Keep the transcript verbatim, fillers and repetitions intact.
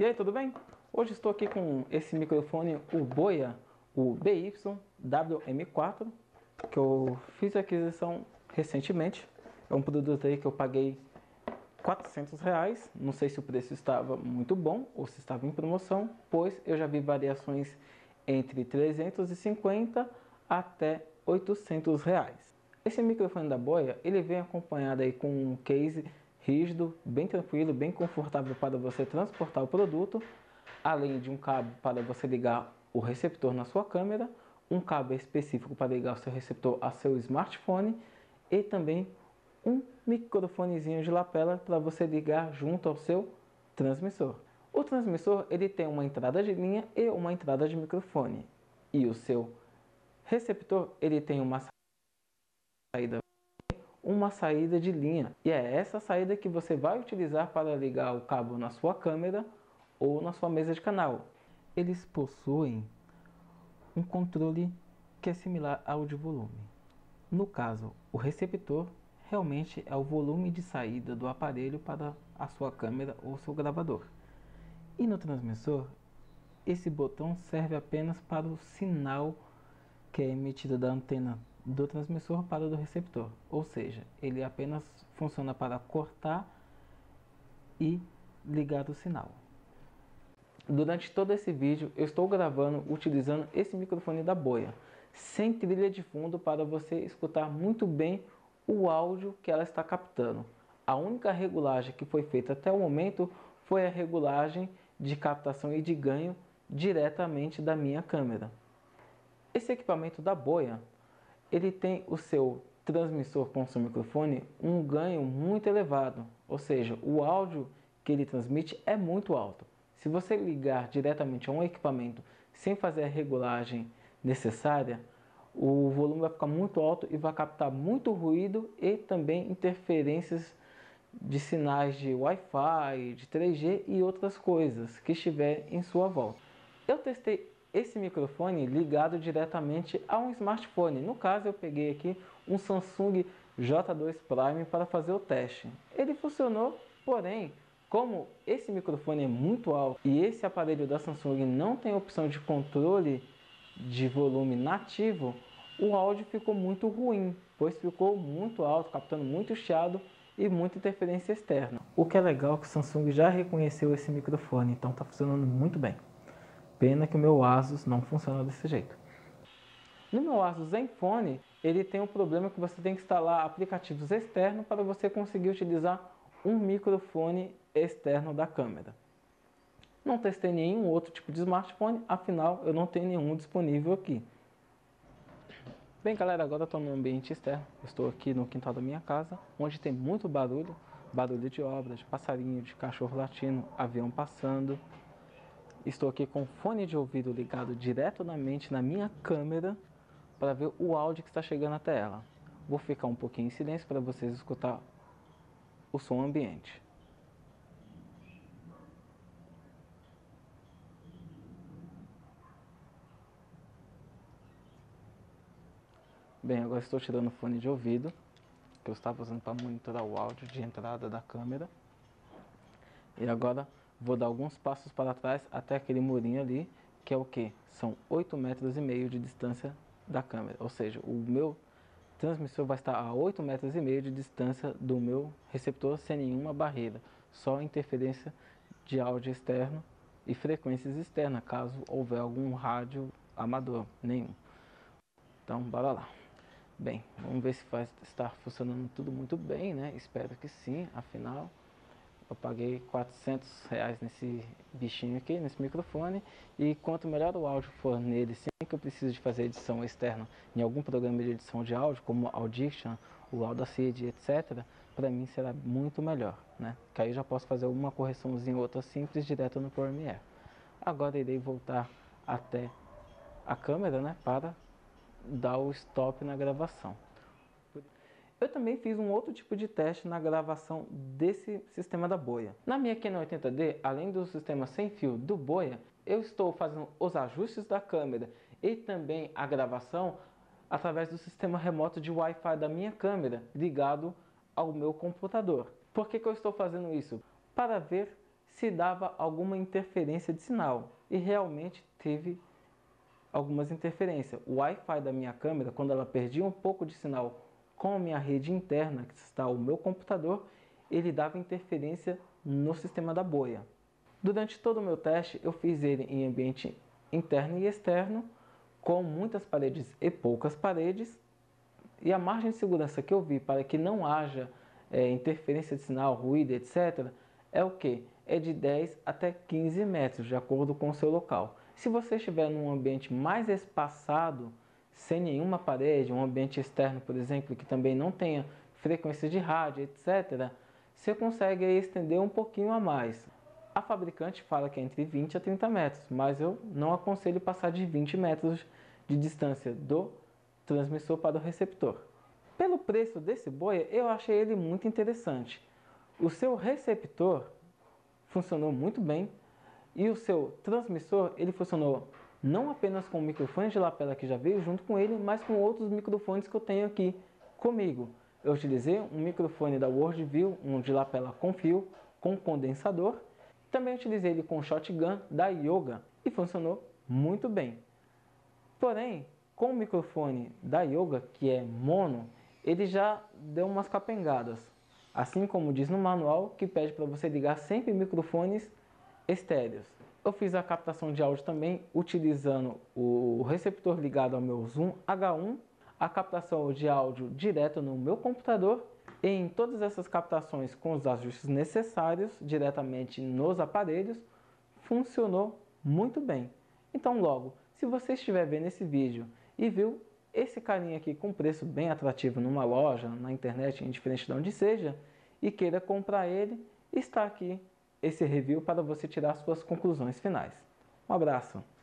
E aí, tudo bem? Hoje estou aqui com esse microfone, o Boya, o B Y W M quatro, que eu fiz a aquisição recentemente. É um produto aí que eu paguei quatrocentos reais. Não sei se o preço estava muito bom ou se estava em promoção, pois eu já vi variações entre trezentos e cinquenta até oitocentos reais. Esse microfone da Boya, ele vem acompanhado aí com um case rígido, bem tranquilo, bem confortável para você transportar o produto, além de um cabo para você ligar o receptor na sua câmera, um cabo específico para ligar o seu receptor a seu smartphone e também um microfonezinho de lapela para você ligar junto ao seu transmissor. O transmissor, ele tem uma entrada de linha e uma entrada de microfone, e o seu receptor, ele tem uma saída uma saída de linha, e é essa saída que você vai utilizar para ligar o cabo na sua câmera ou na sua mesa de canal. Eles possuem um controle que é similar ao de volume. No caso, o receptor realmente é o volume de saída do aparelho para a sua câmera ou seu gravador. E no transmissor, esse botão serve apenas para o sinal que é emitido da antena do transmissor para o do receptor, ou seja, ele apenas funciona para cortar e ligar o sinal. Durante todo esse vídeo eu estou gravando utilizando esse microfone da Boya, sem trilha de fundo, para você escutar muito bem o áudio que ela está captando. A única regulagem que foi feita até o momento foi a regulagem de captação e de ganho diretamente da minha câmera. Esse equipamento da Boya, ele tem o seu transmissor com seu microfone um ganho muito elevado, ou seja, o áudio que ele transmite é muito alto. Se você ligar diretamente a um equipamento sem fazer a regulagem necessária, o volume vai ficar muito alto e vai captar muito ruído e também interferências de sinais de Wi-Fi, de três G e outras coisas que estiver em sua volta. Eu testei esse microfone ligado diretamente a um smartphone. No caso, eu peguei aqui um Samsung J dois Prime para fazer o teste. Ele funcionou, porém, como esse microfone é muito alto e esse aparelho da Samsung não tem opção de controle de volume nativo, o áudio ficou muito ruim, pois ficou muito alto, captando muito chiado e muita interferência externa. O que é legal é que o Samsung já reconheceu esse microfone, então está funcionando muito bem. Pena que o meu Asus não funciona desse jeito. No meu Asus Zenfone, ele tem um problema que você tem que instalar aplicativos externos para você conseguir utilizar um microfone externo da câmera. Não testei nenhum outro tipo de smartphone, afinal eu não tenho nenhum disponível aqui. Bem galera, agora estou no ambiente externo, estou aqui no quintal da minha casa, onde tem muito barulho, barulho de obra, de passarinho, de cachorro latindo, avião passando. Estou aqui com o fone de ouvido ligado diretamente na minha câmera para ver o áudio que está chegando até ela. Vou ficar um pouquinho em silêncio para vocês escutar o som ambiente. Bem, agora estou tirando o fone de ouvido, que eu estava usando para monitorar o áudio de entrada da câmera. E agora vou dar alguns passos para trás até aquele murinho ali, que é o que? São oito metros e meio de distância da câmera. Ou seja, o meu transmissor vai estar a oito metros e meio de distância do meu receptor, sem nenhuma barreira. Só interferência de áudio externo e frequências externas, caso houver algum rádio amador, nenhum. Então, bora lá. Bem, vamos ver se vai estar funcionando tudo muito bem, né? Espero que sim, afinal eu paguei quatrocentos reais nesse bichinho aqui, nesse microfone, e quanto melhor o áudio for nele, sem que eu precise de fazer edição externa em algum programa de edição de áudio, como Audition, o Audacity, etcétera, para mim será muito melhor, né? Que aí eu já posso fazer uma correçãozinha ou outra simples direto no Premiere. Agora irei voltar até a câmera, né, para dar o stop na gravação. Eu também fiz um outro tipo de teste na gravação desse sistema da Boya. Na minha Canon oitenta D, além do sistema sem fio do Boya, eu estou fazendo os ajustes da câmera e também a gravação através do sistema remoto de Wi-Fi da minha câmera ligado ao meu computador. Por que que eu estou fazendo isso? Para ver se dava alguma interferência de sinal, e realmente teve algumas interferências. O Wi-Fi da minha câmera, quando ela perdia um pouco de sinal com a minha rede interna, que está o meu computador, ele dava interferência no sistema da Boya. Durante todo o meu teste, eu fiz ele em ambiente interno e externo, com muitas paredes e poucas paredes, e a margem de segurança que eu vi para que não haja é, interferência de sinal, ruído, etcétera, é o que? É de dez até quinze metros, de acordo com o seu local. Se você estiver num ambiente mais espaçado, sem nenhuma parede, um ambiente externo, por exemplo, que também não tenha frequência de rádio, etcétera, você consegue estender um pouquinho a mais. A fabricante fala que é entre vinte a trinta metros, mas eu não aconselho passar de vinte metros de distância do transmissor para o receptor. Pelo preço desse Boya, eu achei ele muito interessante. O seu receptor funcionou muito bem e o seu transmissor, ele funcionou não apenas com o microfone de lapela que já veio junto com ele, mas com outros microfones que eu tenho aqui comigo. Eu utilizei um microfone da WordView, um de lapela com fio, com condensador. Também utilizei ele com shotgun da Yoga e funcionou muito bem. Porém, com o microfone da Yoga, que é mono, ele já deu umas capengadas. Assim como diz no manual, que pede para você ligar sempre microfones estéreos. Eu fiz a captação de áudio também utilizando o receptor ligado ao meu Zoom H um, a captação de áudio direto no meu computador, e em todas essas captações com os ajustes necessários diretamente nos aparelhos, funcionou muito bem. Então logo, se você estiver vendo esse vídeo e viu esse carinha aqui com preço bem atrativo numa loja, na internet, indiferente de onde seja, e queira comprar ele, está aqui esse review para você tirar suas conclusões finais. Um abraço!